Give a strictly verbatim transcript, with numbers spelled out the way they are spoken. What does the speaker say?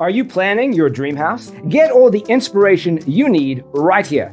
Are you planning your dream house? Get all the inspiration you need right here.